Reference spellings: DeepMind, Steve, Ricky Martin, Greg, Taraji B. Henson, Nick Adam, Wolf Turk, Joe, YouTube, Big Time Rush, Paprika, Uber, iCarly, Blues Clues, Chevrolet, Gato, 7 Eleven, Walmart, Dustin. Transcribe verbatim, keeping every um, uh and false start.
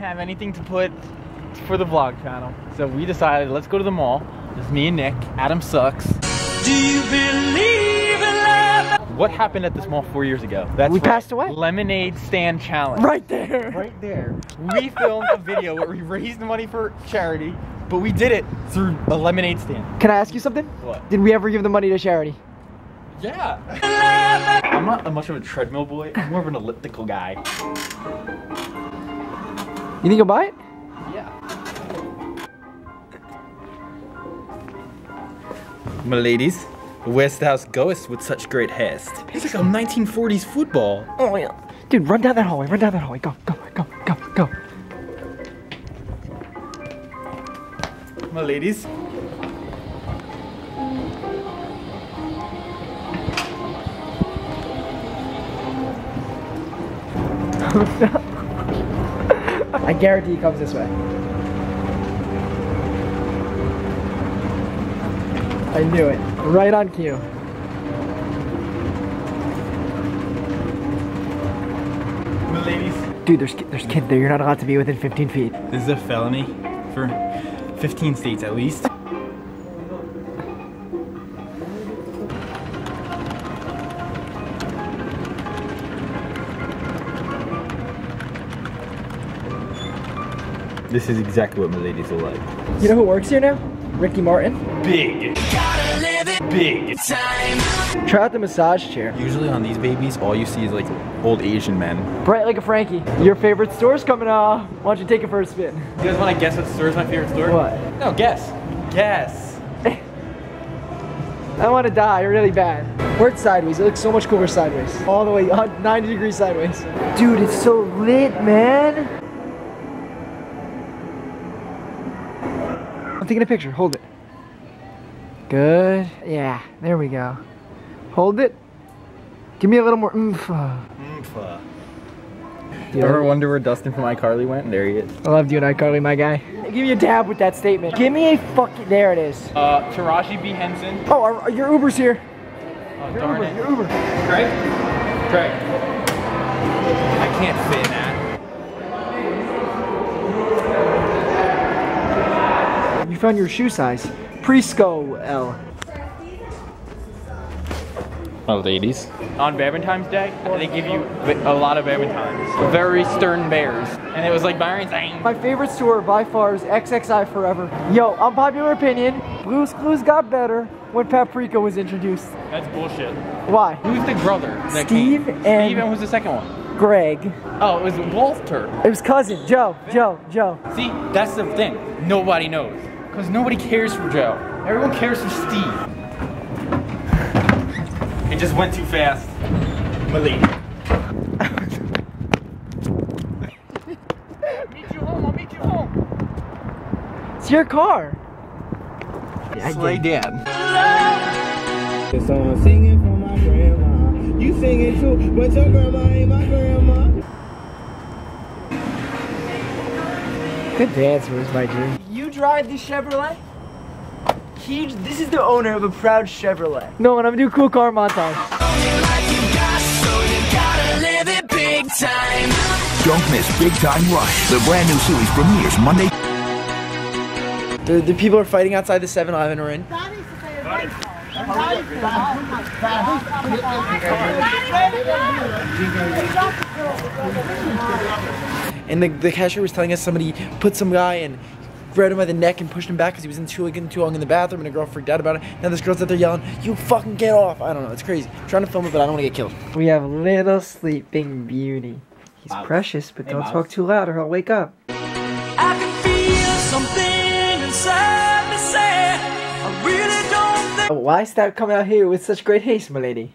have anything to put for the vlog channel. So we decided, let's go to the mall. It's me and Nick. Adam sucks. Do you believe in love? What happened at this mall four years ago? That's we right. passed away. Lemonade stand challenge. Right there. Right there. We filmed a video where we raised money for charity, but we did it through a lemonade stand. Can I ask you something? What? Did we ever give the money to charity? Yeah. I'm not much of a treadmill boy. I'm more of an elliptical guy. You think you'll buy it? My ladies, where's thou goest with such great haste? It's like a nineteen forties football. Oh yeah. Dude, run down that hallway, run down that hallway. Go, go, go, go, go. My ladies. I guarantee he comes this way. I knew it. Right on cue. My ladies. Dude, there's there's kids there. You're not allowed to be within fifteen feet. This is a felony for fifteen states at least. This is exactly what my ladies are like. You know who works here now? Ricky Martin. Big. Big time. Try out the massage chair. Usually on these babies, all you see is like old Asian men. Bright like a Frankie. Your favorite store's coming up. Why don't you take it for a spin? You guys want to guess what store's my favorite store? What? No, guess. Guess. I want to die really bad. We're sideways. It looks so much cooler sideways. All the way ninety degrees sideways. Dude, it's so lit, man. I'm taking a picture. Hold it. Good. Yeah, there we go. Hold it. Give me a little more oomph. Oomph. You ever wonder where Dustin from iCarly went? There he is. I loved you and iCarly, my guy. Give me a dab with that statement. Give me a fucking, there it is. Uh, Taraji B. Henson. Oh, are, are your Uber's here. Oh, your darn Uber, it. Your Uber. Greg? Greg. I can't fit in that. You found your shoe size. Presco L. My ladies. On Valentine's Day, they give you a lot of Valentines. Very stern bears. And it was like Byron's aim. My favorite store by far is X X I Forever. Yo, unpopular opinion, Blues Clues got better when Paprika was introduced. That's bullshit. Why? Who's the brother? Steve and... Steve and who's the second one? Greg. Oh, it was Wolf Turk. It was cousin, Joe, Joe, Joe. See, that's the thing. Nobody knows. Because nobody cares for Joe. Everyone cares for Steve. It just went too fast. Malik. Meet you home, I'll meet you home. It's your car. Yeah, Slay Dan. This song I'm singing for my grandma. You sing it too, but your grandma ain't my grandma. Good dance was my dream. Drive the Chevrolet. He, this is the owner of a proud Chevrolet. No, and I'm gonna do a cool car montage. Don't miss Big Time Rush. The brand new series premieres Monday. The, the people are fighting outside the seven eleven we're in. And the, the cashier was telling us somebody put some guy in. Grabbed him by the neck and pushed him back because he was in too, like, in too long in the bathroom, and a girl freaked out about it. Now this girl's out there yelling, "You fucking get off!" I don't know, it's crazy. I'm trying to film it, but I don't want to get killed. We have little Sleeping Beauty. He's Mouse. Precious, but hey, don't Mouse. Talk too loud or he'll wake up. I can feel something inside me say, I really don't think. Why stop coming out here with such great haste, my lady?